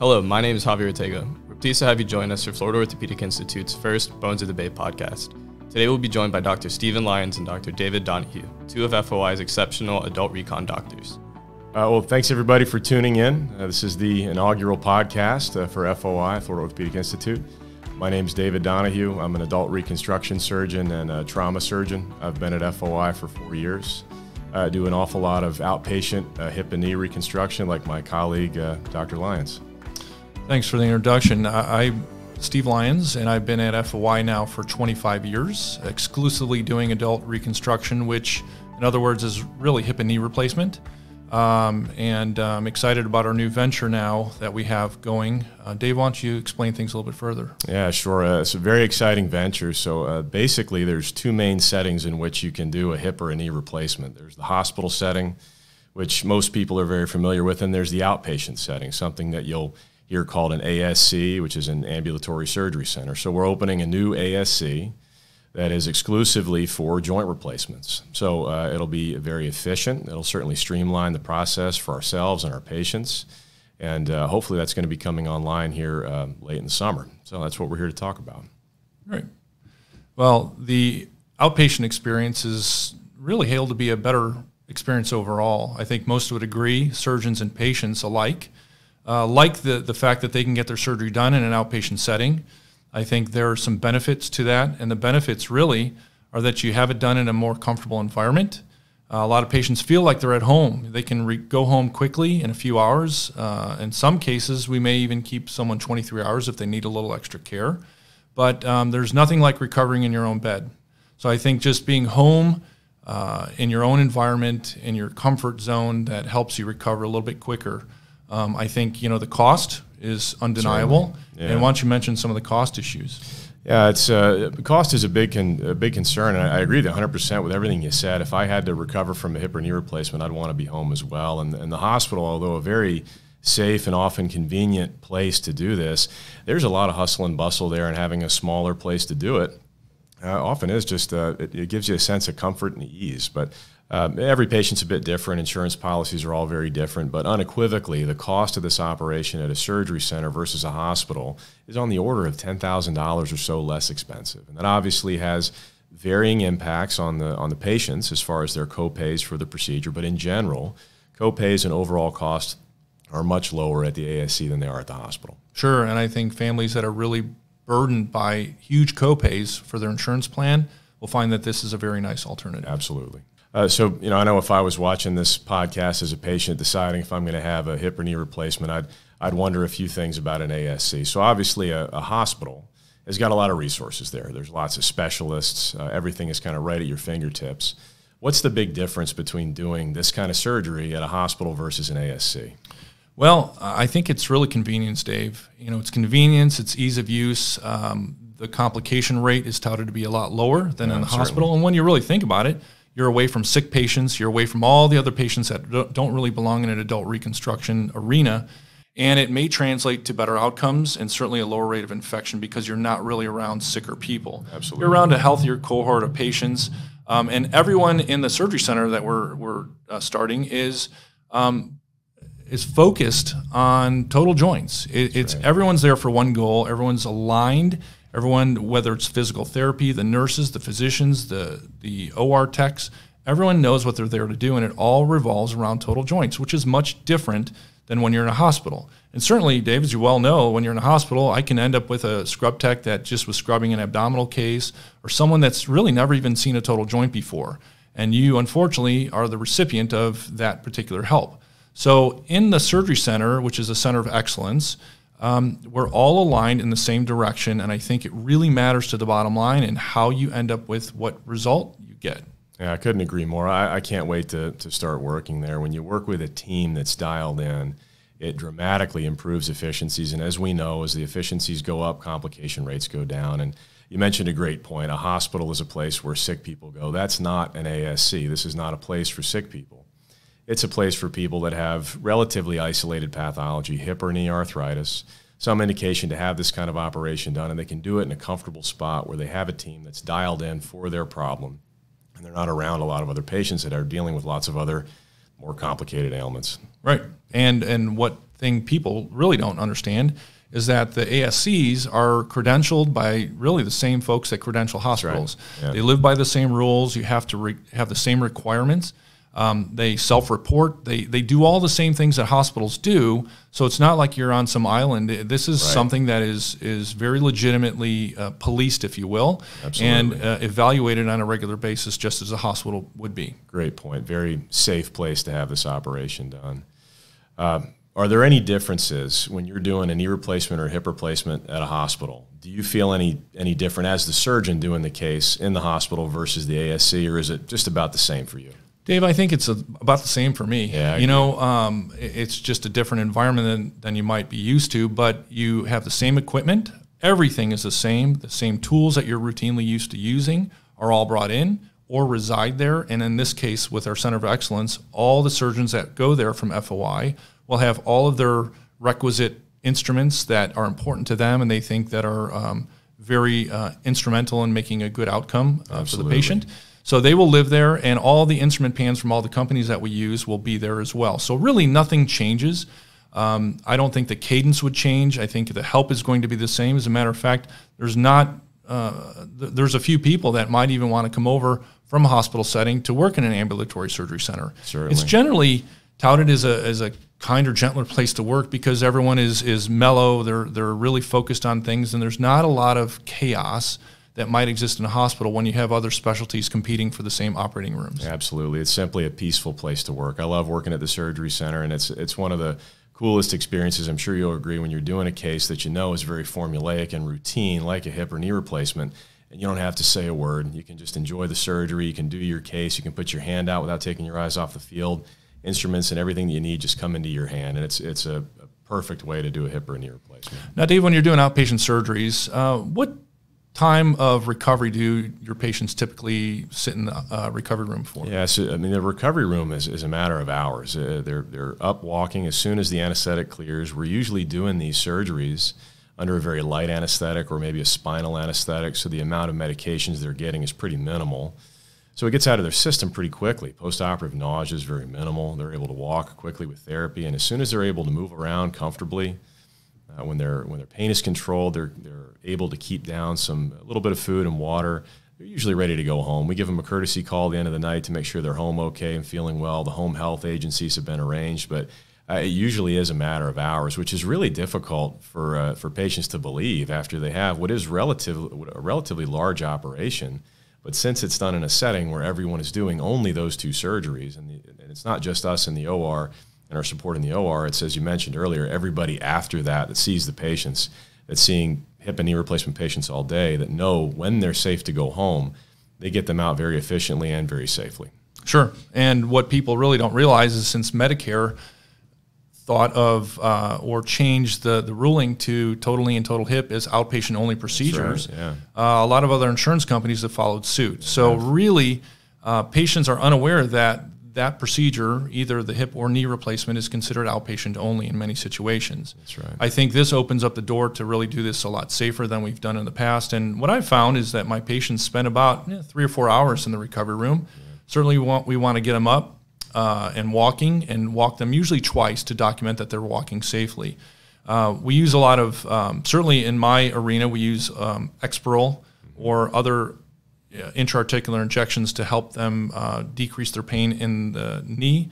Hello, my name is Javier Ortega. We're pleased to have you join us for Florida Orthopedic Institute's first Bones of the Bay podcast. Today we'll be joined by Dr. Steven Lyons and Dr. David Donohue, two of FOI's exceptional adult recon doctors. Well, thanks everybody for tuning in. This is the inaugural podcast for FOI, Florida Orthopedic Institute. My name is David Donohue. I'm an adult reconstruction surgeon and a trauma surgeon. I've been at FOI for 4 years. I do an awful lot of outpatient hip and knee reconstruction like my colleague, Dr. Lyons. Thanks for the introduction. I'm Steve Lyons, and I've been at FOI now for 25 years, exclusively doing adult reconstruction, which in other words is really hip and knee replacement. And I'm excited about our new venture now that we have going. Dave, why don't you explain things a little bit further? Yeah, sure. It's a very exciting venture. So basically there's two main settings in which you can do a hip or a knee replacement. There's the hospital setting, which most people are very familiar with, and there's the outpatient setting, something that you'll here called an ASC, which is an ambulatory surgery center. So we're opening a new ASC that is exclusively for joint replacements. So it'll be very efficient. It'll certainly streamline the process for ourselves and our patients. And hopefully that's going to be coming online here late in the summer. So that's what we're here to talk about. Right. Well, the outpatient experience is really hailed to be a better experience overall. I think most would agree, surgeons and patients alike. Like the fact that they can get their surgery done in an outpatient setting. I think there are some benefits to that, and the benefits really are that you have it done in a more comfortable environment. A lot of patients feel like they're at home. They can go home quickly in a few hours. In some cases, we may even keep someone 23 hours if they need a little extra care. But there's nothing like recovering in your own bed. So I think just being home in your own environment, in your comfort zone, that helps you recover a little bit quicker. I think, you know, the cost is undeniable. Yeah. And why don't you mention some of the cost issues? Yeah, it's cost is a big concern, and I agree 100% with everything you said. If I had to recover from a hip or knee replacement, I'd want to be home as well. And the hospital, although a very safe and often convenient place to do this, there's a lot of hustle and bustle there, and having a smaller place to do it often is just, it gives you a sense of comfort and ease. But every patient's a bit different. Insurance policies are all very different, but unequivocally, the cost of this operation at a surgery center versus a hospital is on the order of $10,000 or so less expensive. And that obviously has varying impacts on the patients as far as their co-pays for the procedure, but in general, co-pays and overall cost are much lower at the ASC than they are at the hospital. Sure, and I think families that are really burdened by huge co-pays for their insurance plan will find that this is a very nice alternative. Absolutely. So, you know, I know if I was watching this podcast as a patient deciding if I'm going to have a hip or knee replacement, I'd wonder a few things about an ASC. So obviously a hospital has got a lot of resources there. There's lots of specialists. Everything is kind of right at your fingertips. What's the big difference between doing this kind of surgery at a hospital versus an ASC? Well, I think it's really convenience, Dave. You know, it's convenience, it's ease of use. The complication rate is touted to be a lot lower than in the hospital. And when you really think about it, you're away from sick patients. You're away from all the other patients that don't really belong in an adult reconstruction arena. And it may translate to better outcomes and certainly a lower rate of infection because you're not really around sicker people. Absolutely. You're around a healthier cohort of patients. And everyone in the surgery center that we're starting is focused on total joints. Everyone's there for one goal. Everyone's aligned. Everyone, whether it's physical therapy, the nurses, the physicians, the OR techs, everyone knows what they're there to do, and it all revolves around total joints, which is much different than when you're in a hospital. And certainly, Dave, as you well know, when you're in a hospital, I can end up with a scrub tech that just was scrubbing an abdominal case, or someone that's really never even seen a total joint before. And you, unfortunately, are the recipient of that particular help. So in the surgery center, which is a center of excellence, we're all aligned in the same direction, and I think it really matters to the bottom line and how you end up with what result you get. Yeah, I couldn't agree more. I can't wait to start working there. When you work with a team that's dialed in, it dramatically improves efficiencies, and as we know, as the efficiencies go up, complication rates go down. And you mentioned a great point. A hospital is a place where sick people go. That's not an ASC. This is not a place for sick people. It's a place for people that have relatively isolated pathology, hip or knee arthritis, some indication to have this kind of operation done, and they can do it in a comfortable spot where they have a team that's dialed in for their problem, and they're not around a lot of other patients that are dealing with lots of other more complicated ailments. Right, and what thing people really don't understand is that the ASCs are credentialed by really the same folks that credential hospitals. Right. Yeah. They live by the same rules. You have to have the same requirements. They self-report. They do all the same things that hospitals do. So it's not like you're on some island. This is right. something that is very legitimately policed, if you will, Absolutely. And evaluated on a regular basis, just as a hospital would be. Great point. Very safe place to have this operation done. Are there any differences when you're doing a knee replacement or hip replacement at a hospital? Do you feel any different as the surgeon doing the case in the hospital versus the ASC, or is it just about the same for you? Dave, I think it's about the same for me. Yeah, you know, it's just a different environment than you might be used to, but you have the same equipment. Everything is the same. The same tools that you're routinely used to using are all brought in or reside there. And in this case, with our Center of Excellence, all the surgeons that go there from FOI will have all of their requisite instruments that are important to them and they think that are very instrumental in making a good outcome for the patient. So they will live there, and all the instrument pans from all the companies that we use will be there as well. So really nothing changes. I don't think the cadence would change. I think the help is going to be the same. As a matter of fact, there's a few people that might even want to come over from a hospital setting to work in an ambulatory surgery center. Certainly. It's generally touted as a kinder, gentler place to work because everyone is mellow. They're really focused on things, and there's not a lot of chaos that might exist in a hospital when you have other specialties competing for the same operating rooms. Absolutely. It's simply a peaceful place to work. I love working at the surgery center, and it's one of the coolest experiences. I'm sure you'll agree when you're doing a case that you know is very formulaic and routine, like a hip or knee replacement, and you don't have to say a word. You can just enjoy the surgery. You can do your case. You can put your hand out without taking your eyes off the field. Instruments and everything that you need just come into your hand, and it's a perfect way to do a hip or knee replacement. Now, Dave, when you're doing outpatient surgeries, what time of recovery do your patients typically sit in the recovery room for? Yeah, so, I mean, the recovery room is a matter of hours. They're up walking as soon as the anesthetic clears. We're usually doing these surgeries under a very light anesthetic or maybe a spinal anesthetic, so the amount of medications they're getting is pretty minimal. So it gets out of their system pretty quickly. Postoperative nausea is very minimal. They're able to walk quickly with therapy, and as soon as they're able to move around comfortably, when their pain is controlled, they're able to keep down a little bit of food and water. They're usually ready to go home. We give them a courtesy call at the end of the night to make sure they're home okay and feeling well. The home health agencies have been arranged, but it usually is a matter of hours, which is really difficult for patients to believe after they have what is a relatively large operation. But since it's done in a setting where everyone is doing only those two surgeries, and it's not just us in the OR, and our support in the OR, it's, as you mentioned earlier, everybody after that sees the patients, that's seeing hip and knee replacement patients all day, that know when they're safe to go home, they get them out very efficiently and very safely. Sure. And what people really don't realize is since Medicare thought of or changed the ruling to total knee and total hip as outpatient-only procedures, that's right, yeah. A lot of other insurance companies have followed suit. So really, patients are unaware that that procedure, either the hip or knee replacement, is considered outpatient only in many situations. That's right. I think this opens up the door to really do this a lot safer than we've done in the past. And what I've found is that my patients spend about 3 or 4 hours in the recovery room. Yeah. Certainly we want to get them up and walking, and walk them usually twice to document that they're walking safely. We use a lot of, certainly in my arena, we use Exparel or other intra-articular injections to help them decrease their pain in the knee.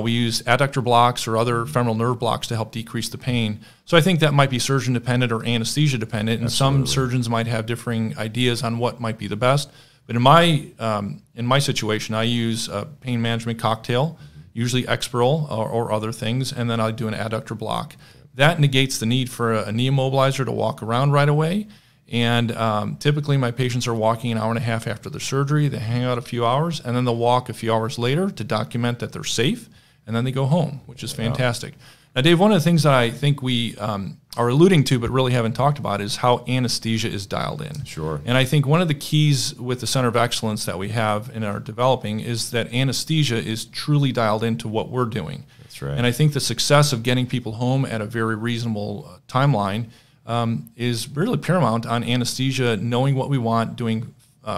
We use adductor blocks or other femoral nerve blocks to help decrease the pain. So I think that might be surgeon-dependent or anesthesia-dependent, and Absolutely. Some surgeons might have differing ideas on what might be the best. But in my situation, I use a pain management cocktail, usually Exparel or other things, and then I do an adductor block. That negates the need for a knee immobilizer to walk around right away. And typically my patients are walking an hour and a half after their surgery. They hang out a few hours, and then they'll walk a few hours later to document that they're safe, and then they go home, which is fantastic. Wow. Now, Dave, one of the things that I think we are alluding to but really haven't talked about is how anesthesia is dialed in. Sure. And I think one of the keys with the Center of Excellence that we have and are developing is that anesthesia is truly dialed into what we're doing. That's right. And I think the success of getting people home at a very reasonable timeline is really paramount on anesthesia, knowing what we want, doing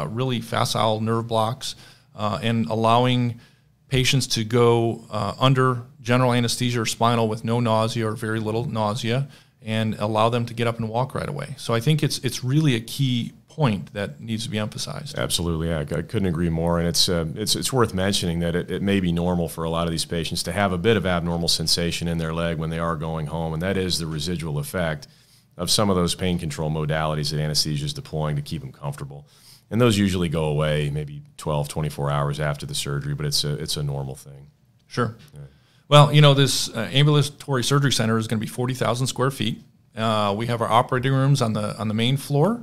really facile nerve blocks, and allowing patients to go under general anesthesia or spinal with no nausea or very little nausea, and allow them to get up and walk right away. So I think it's really a key point that needs to be emphasized. Absolutely, yeah, I couldn't agree more. And it's worth mentioning that it may be normal for a lot of these patients to have a bit of abnormal sensation in their leg when they are going home, and that is the residual effect of some of those pain control modalities that anesthesia is deploying to keep them comfortable. And those usually go away maybe 12, 24 hours after the surgery, but it's a normal thing. Sure. Yeah. Well, you know, this ambulatory surgery center is going to be 40,000 square feet. We have our operating rooms on the main floor.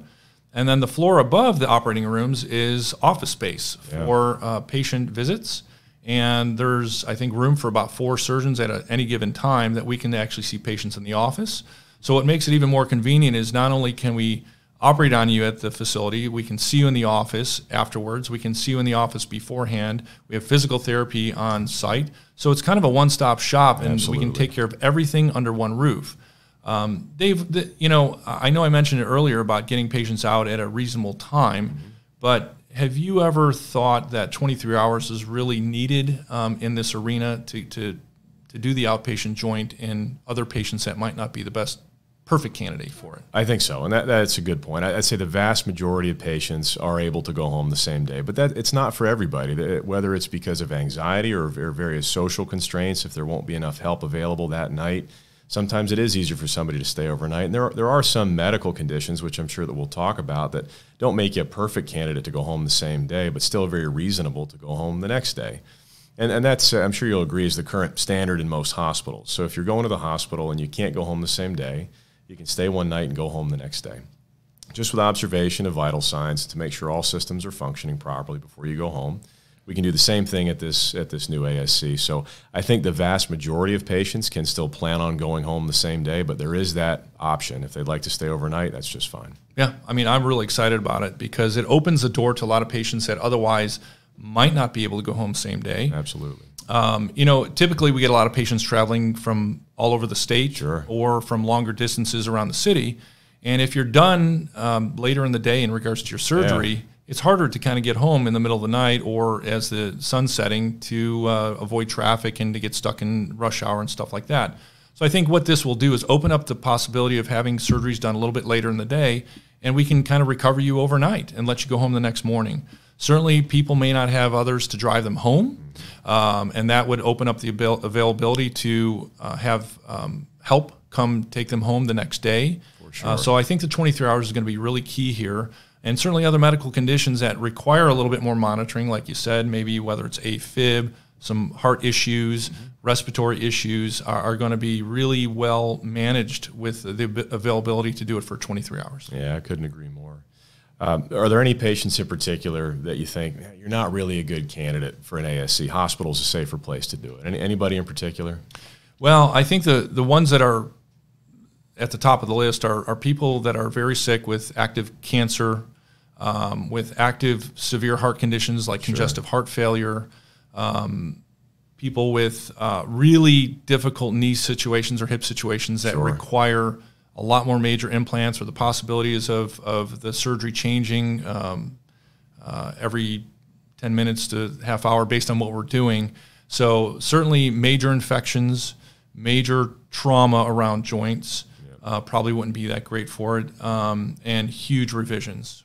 And then the floor above the operating rooms is office space for patient visits. And there's, I think, room for about 4 surgeons at any given time that we can actually see patients in the office. So what makes it even more convenient is not only can we operate on you at the facility, we can see you in the office afterwards, we can see you in the office beforehand, we have physical therapy on site. So it's kind of a one-stop shop, and Absolutely. We can take care of everything under one roof. You know I mentioned it earlier about getting patients out at a reasonable time, mm-hmm. but have you ever thought that 23 hours is really needed in this arena to do the outpatient joint in other patients that might not be the perfect candidate for it? I think so, and that's a good point. I'd say the vast majority of patients are able to go home the same day, but it's not for everybody, whether it's because of anxiety or various social constraints, if there won't be enough help available that night. Sometimes it is easier for somebody to stay overnight. And there are some medical conditions, which I'm sure that we'll talk about, that don't make you a perfect candidate to go home the same day, but still very reasonable to go home the next day. And that's, I'm sure you'll agree, is the current standard in most hospitals. So if you're going to the hospital and you can't go home the same day, you can stay one night and go home the next day, just with observation of vital signs to make sure all systems are functioning properly before you go home. We can do the same thing at this new ASC. So I think the vast majority of patients can still plan on going home the same day, but there is that option. If they'd like to stay overnight, that's just fine. Yeah, I mean, I'm really excited about it because it opens the door to a lot of patients that otherwise might not be able to go home same day. Absolutely. You know, typically we get a lot of patients traveling from all over the state sure. or from longer distances around the city. And if you're done later in the day in regards to your surgery, yeah. it's harder to kind of get home in the middle of the night or as the sun's setting to avoid traffic and to get stuck in rush hour and stuff like that. So I think what this will do is open up the possibility of having surgeries done a little bit later in the day, and we can kind of recover you overnight and let you go home the next morning. Certainly people may not have others to drive them home, and that would open up the availability to have help come take them home the next day. For sure. So I think the 23 hours is going to be really key here. And certainly other medical conditions that require a little bit more monitoring, like you said, maybe whether it's AFib, some heart issues, mm-hmm. respiratory issues are going to be really well managed with the availability to do it for 23 hours. Yeah, I couldn't agree more. Are there any patients in particular that you think, man, you're not really a good candidate for an ASC? Hospital's a safer place to do it. Anybody in particular? Well, I think the ones that are at the top of the list are people that are very sick with active cancer, with active severe heart conditions like congestive heart failure, people with really difficult knee situations or hip situations that require a lot more major implants, or the possibilities of the surgery changing every 10 minutes to half hour based on what we're doing. So certainly major infections, major trauma around joints, probably wouldn't be that great for it, and huge revisions.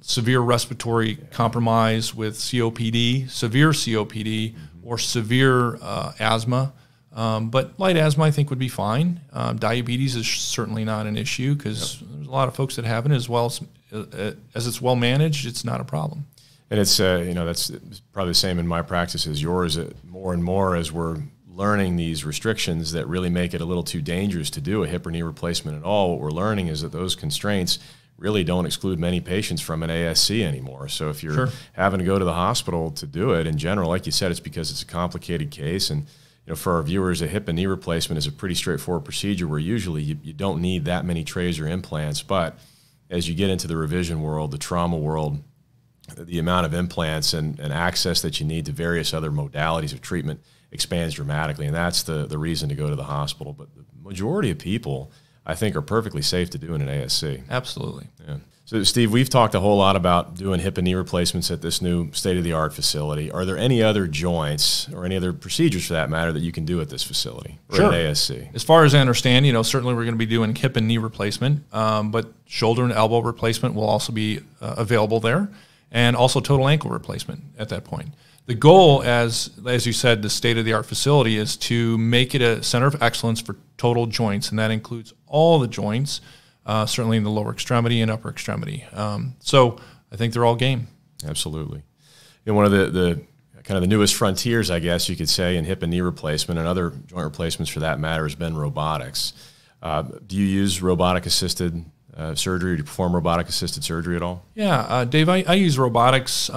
Severe respiratory compromise with COPD, severe COPD, mm-hmm. or severe asthma. But light asthma, I think, would be fine. Diabetes is certainly not an issue because there's a lot of folks that have it, as well as it's well managed, it's not a problem. And it's, you know, that's probably the same in my practice as yours. More and more as we're learning these restrictions that really make it a little too dangerous to do a hip or knee replacement at all, what we're learning is that those constraints really don't exclude many patients from an ASC anymore. So if you're Sure. having to go to the hospital to do it, in general, like you said, it's because it's a complicated case. And you know, for our viewers, a hip and knee replacement is a pretty straightforward procedure where usually you don't need that many trays or implants. But as you get into the revision world, the trauma world, the amount of implants and access that you need to various other modalities of treatment expands dramatically, and that's the reason to go to the hospital. But the majority of people I think are perfectly safe to do in an ASC. Absolutely. Yeah. So, Steve, we've talked a whole lot about doing hip and knee replacements at this new state-of-the-art facility. Are there any other joints or any other procedures, for that matter, that you can do at this facility or sure. at ASC? As far as I understand, you know, certainly we're going to be doing hip and knee replacement, but shoulder and elbow replacement will also be available there, and also total ankle replacement at that point. The goal, as you said, the state-of-the-art facility is to make it a center of excellence for total joints, and that includes all the joints, certainly in the lower extremity and upper extremity. So I think they're all game. Absolutely. And one of the kind of the newest frontiers, I guess you could say, in hip and knee replacement and other joint replacements for that matter, has been robotics. Do you use robotic-assisted surgery? Do you perform robotic-assisted surgery at all? Yeah, Dave, I use robotics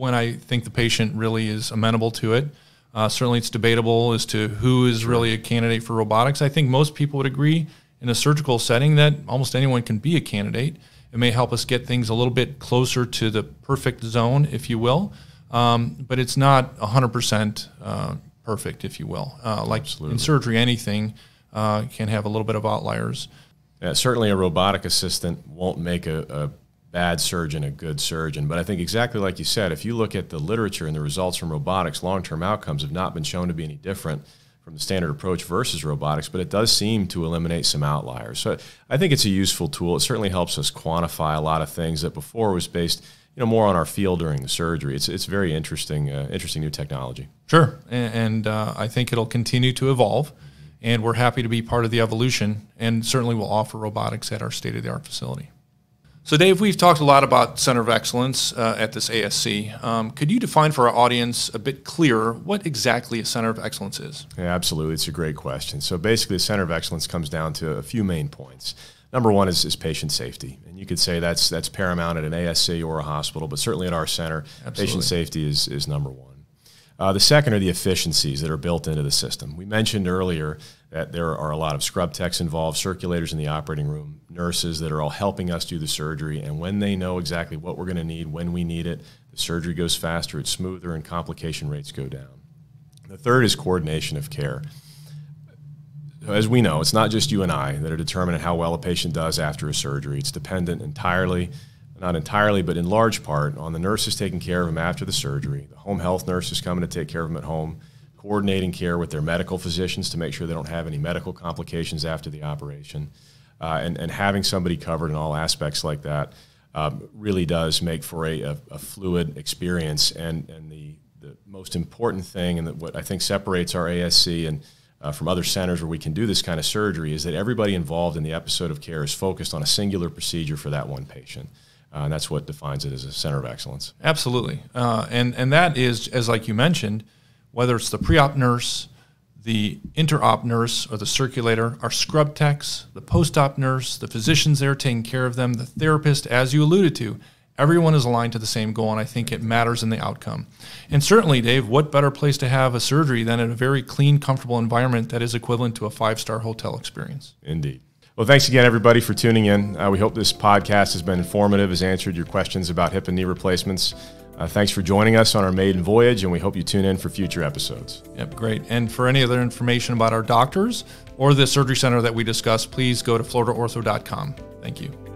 when I think the patient really is amenable to it. Certainly it's debatable as to who is really a candidate for robotics. I think most people would agree in a surgical setting that almost anyone can be a candidate. It may help us get things a little bit closer to the perfect zone, if you will, but it's not 100% perfect, if you will. Like Absolutely. In surgery, anything can have a little bit of outliers. Yeah, certainly a robotic assistant won't make a bad surgeon a good surgeon, but I think exactly like you said, if you look at the literature and the results from robotics, long-term outcomes have not been shown to be any different from the standard approach versus robotics, but it does seem to eliminate some outliers. So I think it's a useful tool. It certainly helps us quantify a lot of things that before was based, you know, more on our feel during the surgery. It's very interesting, interesting new technology. Sure, and I think it'll continue to evolve, and we're happy to be part of the evolution, and certainly we'll offer robotics at our state-of-the-art facility. So Dave, we've talked a lot about Center of Excellence at this ASC. Could you define for our audience a bit clearer what exactly a Center of Excellence is? Yeah, absolutely. It's a great question. So basically, the Center of Excellence comes down to a few main points. Number one is patient safety. And you could say that's paramount at an ASC or a hospital, but certainly at our center, absolutely. Patient safety is number one. The second are the efficiencies that are built into the system. We mentioned earlier that there are a lot of scrub techs involved, circulators in the operating room, nurses that are all helping us do the surgery, and when they know exactly what we're going to need, when we need it, the surgery goes faster, it's smoother, and complication rates go down. The third is coordination of care. As we know, it's not just you and I that are determining how well a patient does after a surgery. It's dependent entirely, not entirely, but in large part, on the nurses taking care of them after the surgery, the home health nurses coming to take care of them at home, coordinating care with their medical physicians to make sure they don't have any medical complications after the operation, and having somebody covered in all aspects like that really does make for a fluid experience. And the most important thing, and what I think separates our ASC and from other centers where we can do this kind of surgery, is that everybody involved in the episode of care is focused on a singular procedure for that one patient. And that's what defines it as a center of excellence. Absolutely. And that is, as like you mentioned, whether it's the pre-op nurse, the inter-op nurse, or the circulator, our scrub techs, the post-op nurse, the physicians there taking care of them, the therapist, as you alluded to, everyone is aligned to the same goal, and I think it matters in the outcome. And certainly, Dave, what better place to have a surgery than in a very clean, comfortable environment that is equivalent to a five-star hotel experience? Indeed. Well, thanks again, everybody, for tuning in. We hope this podcast has been informative, has answered your questions about hip and knee replacements. Thanks for joining us on our maiden voyage, and we hope you tune in for future episodes. Yep, great. And for any other information about our doctors or the surgery center that we discussed, please go to floridaortho.com. Thank you.